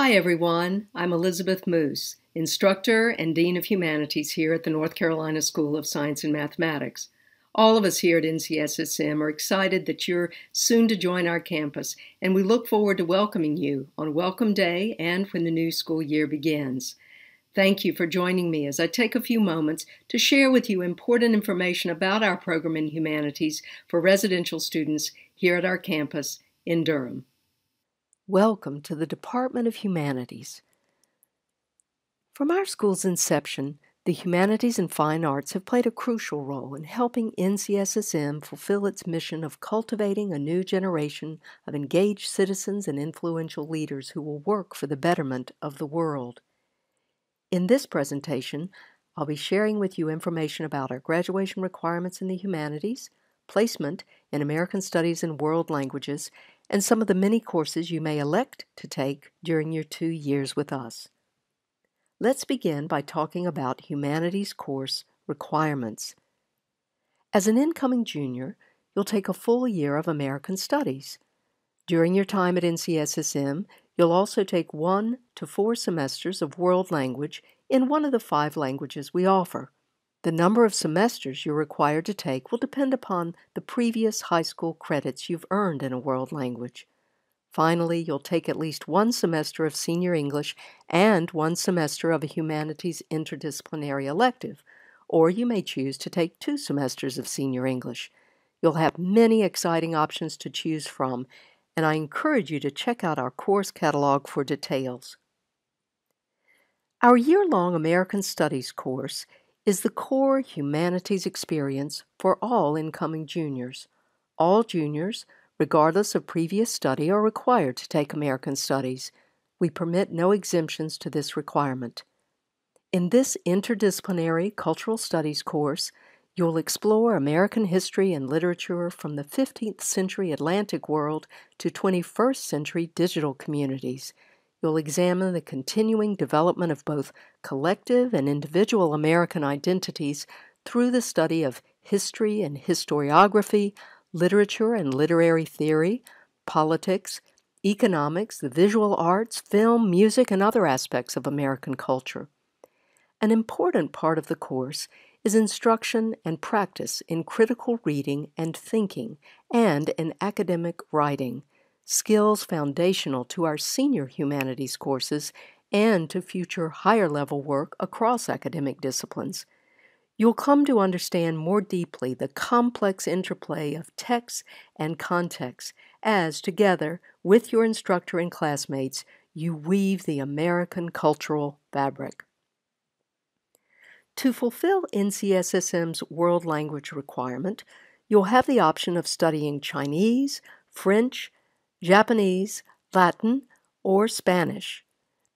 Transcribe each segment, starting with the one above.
Hi everyone, I'm Elizabeth Moose, instructor and Dean of Humanities here at the North Carolina School of Science and Mathematics. All of us here at NCSSM are excited that you're soon to join our campus, and we look forward to welcoming you on Welcome Day and when the new school year begins. Thank you for joining me as I take a few moments to share with you important information about our program in humanities for residential students here at our campus in Durham. Welcome to the Department of Humanities. From our school's inception, the humanities and fine arts have played a crucial role in helping NCSSM fulfill its mission of cultivating a new generation of engaged citizens and influential leaders who will work for the betterment of the world. In this presentation, I'll be sharing with you information about our graduation requirements in the humanities, placement in American Studies and World Languages, and some of the many courses you may elect to take during your 2 years with us. Let's begin by talking about humanities course requirements. As an incoming junior, you'll take a full year of American Studies. During your time at NCSSM, you'll also take 1 to 4 semesters of world language in one of the 5 languages we offer. The number of semesters you're required to take will depend upon the previous high school credits you've earned in a world language. Finally, you'll take at least 1 semester of senior English and 1 semester of a humanities interdisciplinary elective, or you may choose to take 2 semesters of senior English. You'll have many exciting options to choose from, and I encourage you to check out our course catalog for details. Our year-long American Studies course is the core humanities experience for all incoming juniors. All juniors, regardless of previous study, are required to take American Studies. We permit no exemptions to this requirement. In this interdisciplinary cultural studies course, you'll explore American history and literature from the 15th century Atlantic world to 21st century digital communities. You'll examine the continuing development of both collective and individual American identities through the study of history and historiography, literature and literary theory, politics, economics, the visual arts, film, music, and other aspects of American culture. An important part of the course is instruction and practice in critical reading and thinking and in academic writing, skills foundational to our senior humanities courses and to future higher-level work across academic disciplines. You'll come to understand more deeply the complex interplay of texts and contexts as, together with your instructor and classmates, you weave the American cultural fabric. To fulfill NCSSM's world language requirement, you'll have the option of studying Chinese, French, Japanese, Latin, or Spanish.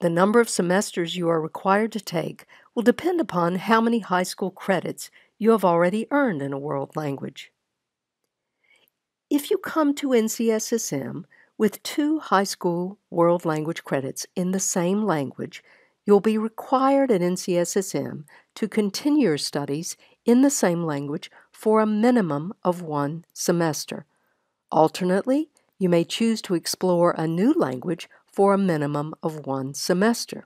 The number of semesters you are required to take will depend upon how many high school credits you have already earned in a world language. If you come to NCSSM with 2 high school world language credits in the same language, you'll be required at NCSSM to continue your studies in the same language for a minimum of 1 semester. Alternately, you may choose to explore a new language for a minimum of 1 semester.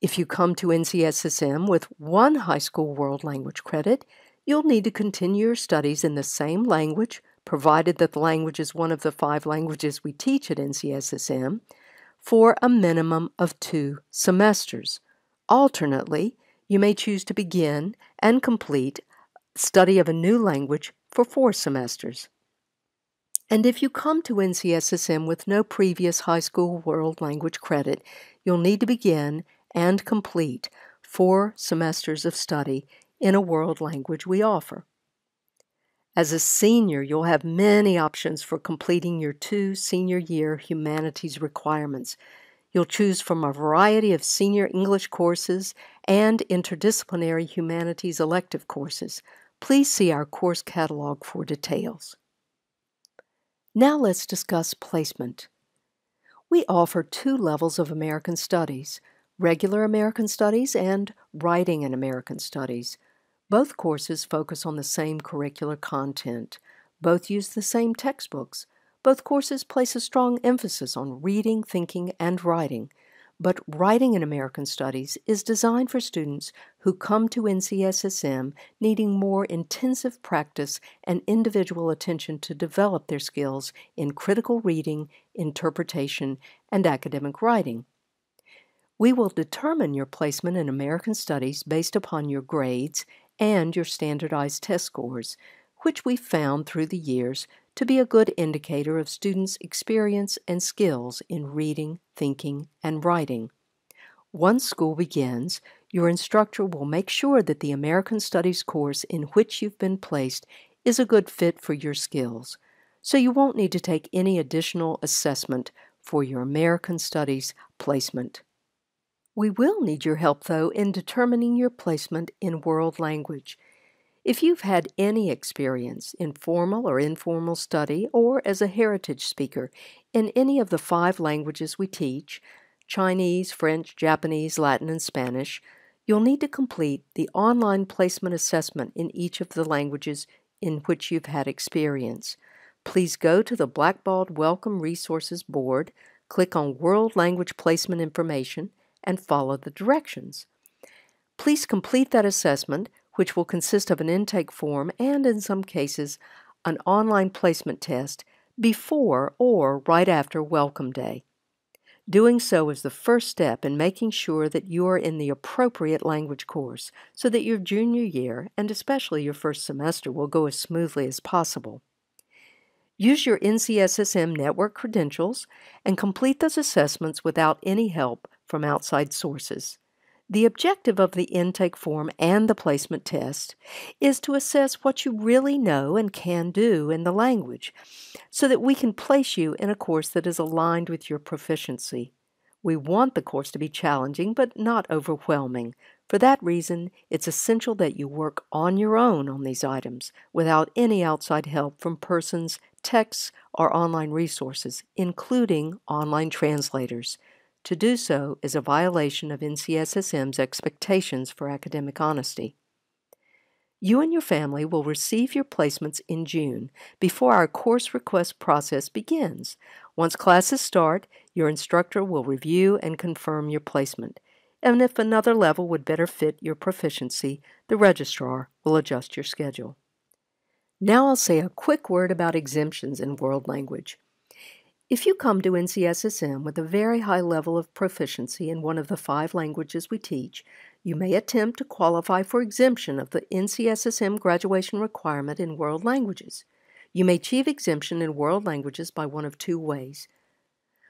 If you come to NCSSM with 1 high school world language credit, you'll need to continue your studies in the same language, provided that the language is one of the 5 languages we teach at NCSSM, for a minimum of 2 semesters. Alternately, you may choose to begin and complete study of a new language for 4 semesters. And if you come to NCSSM with no previous high school world language credit, you'll need to begin and complete 4 semesters of study in a world language we offer. As a senior, you'll have many options for completing your 2 senior year humanities requirements. You'll choose from a variety of senior English courses and interdisciplinary humanities elective courses. Please see our course catalog for details. Now let's discuss placement. We offer 2 levels of American Studies, Regular American Studies and Writing in American Studies. Both courses focus on the same curricular content. Both use the same textbooks. Both courses place a strong emphasis on reading, thinking, and writing, but writing in American Studies is designed for students who come to NCSSM needing more intensive practice and individual attention to develop their skills in critical reading, interpretation, and academic writing. We will determine your placement in American Studies based upon your grades and your standardized test scores, which we found through the years to be a good indicator of students' experience and skills in reading, thinking, and writing. Once school begins, your instructor will make sure that the American Studies course in which you've been placed is a good fit for your skills, so you won't need to take any additional assessment for your American Studies placement. We will need your help, though, in determining your placement in world language. If you've had any experience in formal or informal study or as a heritage speaker in any of the 5 languages we teach, Chinese, French, Japanese, Latin, and Spanish, you'll need to complete the online placement assessment in each of the languages in which you've had experience. Please go to the Blackboard Welcome Resources board, click on World Language Placement Information, and follow the directions. Please complete that assessment, which will consist of an intake form and, in some cases, an online placement test before or right after Welcome Day. Doing so is the first step in making sure that you are in the appropriate language course so that your junior year, and especially your first semester, will go as smoothly as possible. Use your NCSSM network credentials and complete those assessments without any help from outside sources. The objective of the intake form and the placement test is to assess what you really know and can do in the language so that we can place you in a course that is aligned with your proficiency. We want the course to be challenging but not overwhelming. For that reason, it's essential that you work on your own on these items without any outside help from persons, texts, or online resources, including online translators. To do so is a violation of NCSSM's expectations for academic honesty. You and your family will receive your placements in June before our course request process begins. Once classes start, your instructor will review and confirm your placement. And if another level would better fit your proficiency, the registrar will adjust your schedule. Now I'll say a quick word about exemptions in world language. If you come to NCSSM with a very high level of proficiency in one of the 5 languages we teach, you may attempt to qualify for exemption of the NCSSM graduation requirement in world languages. You may achieve exemption in world languages by one of 2 ways: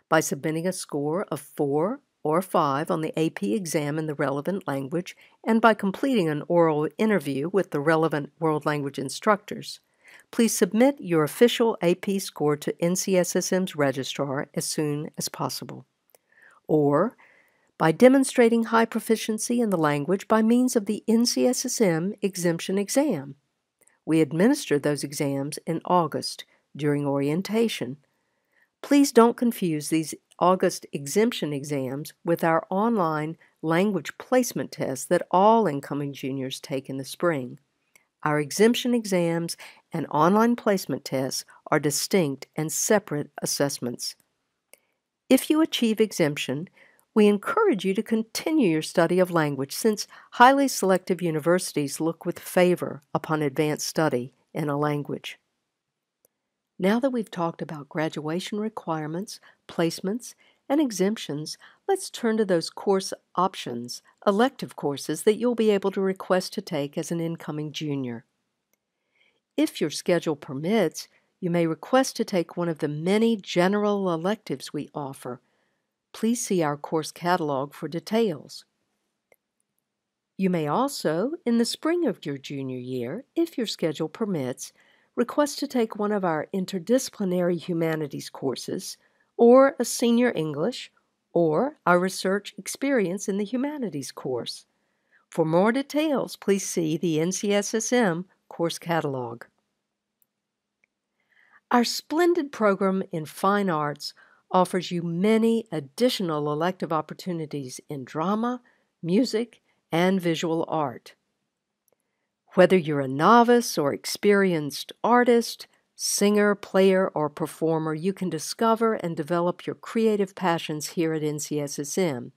by submitting a score of 4 or 5 on the AP exam in the relevant language, and by completing an oral interview with the relevant world language instructors. Please submit your official AP score to NCSSM's registrar as soon as possible. Or, by demonstrating high proficiency in the language by means of the NCSSM exemption exam. We administer those exams in August during orientation. Please don't confuse these August exemption exams with our online language placement tests that all incoming juniors take in the spring. Our exemption exams and online placement tests are distinct and separate assessments. If you achieve exemption, we encourage you to continue your study of language, since highly selective universities look with favor upon advanced study in a language. Now that we've talked about graduation requirements, placements, and exemptions, let's turn to those course options, elective courses that you'll be able to request to take as an incoming junior. If your schedule permits, you may request to take one of the many general electives we offer. Please see our course catalog for details. You may also, in the spring of your junior year, if your schedule permits, request to take one of our interdisciplinary humanities courses, or a senior English, or our research experience in the humanities course. For more details, please see the NCSSM course catalog. Our splendid program in Fine Arts offers you many additional elective opportunities in drama, music, and visual art. Whether you're a novice or experienced artist, singer, player, or performer, you can discover and develop your creative passions here at NCSSM.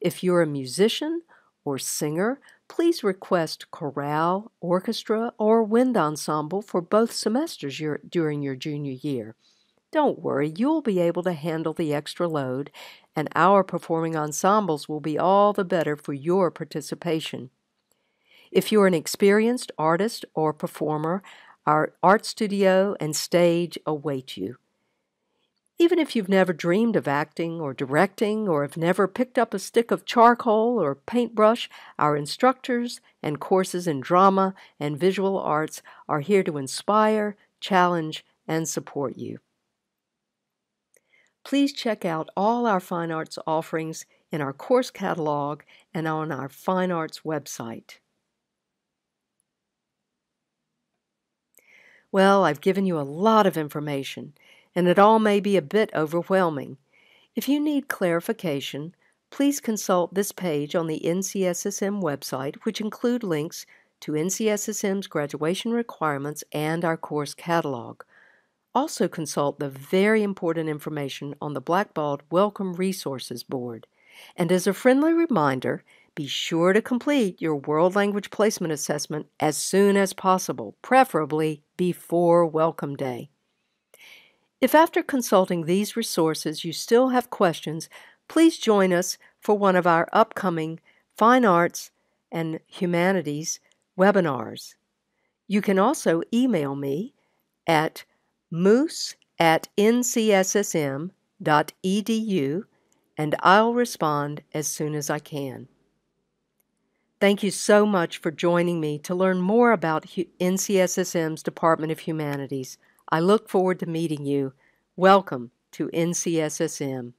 If you're a musician or singer, please request chorale, orchestra, or wind ensemble for both semesters during your junior year. Don't worry, you'll be able to handle the extra load, and our performing ensembles will be all the better for your participation. If you're an experienced artist or performer, our art studio and stage await you. Even if you've never dreamed of acting or directing, or have never picked up a stick of charcoal or paintbrush, our instructors and courses in drama and visual arts are here to inspire, challenge, and support you. Please check out all our fine arts offerings in our course catalog and on our fine arts website. Well, I've given you a lot of information, and it all may be a bit overwhelming. If you need clarification, please consult this page on the NCSSM website, which include links to NCSSM's graduation requirements and our course catalog. Also consult the very important information on the Blackboard Welcome Resources Board. And as a friendly reminder, be sure to complete your World Language Placement Assessment as soon as possible, preferably before Welcome Day. If after consulting these resources you still have questions, please join us for one of our upcoming Fine Arts and Humanities webinars. You can also email me at moose@ncsssm.edu, and I'll respond as soon as I can. Thank you so much for joining me to learn more about NCSSM's Department of Humanities. I look forward to meeting you. Welcome to NCSSM.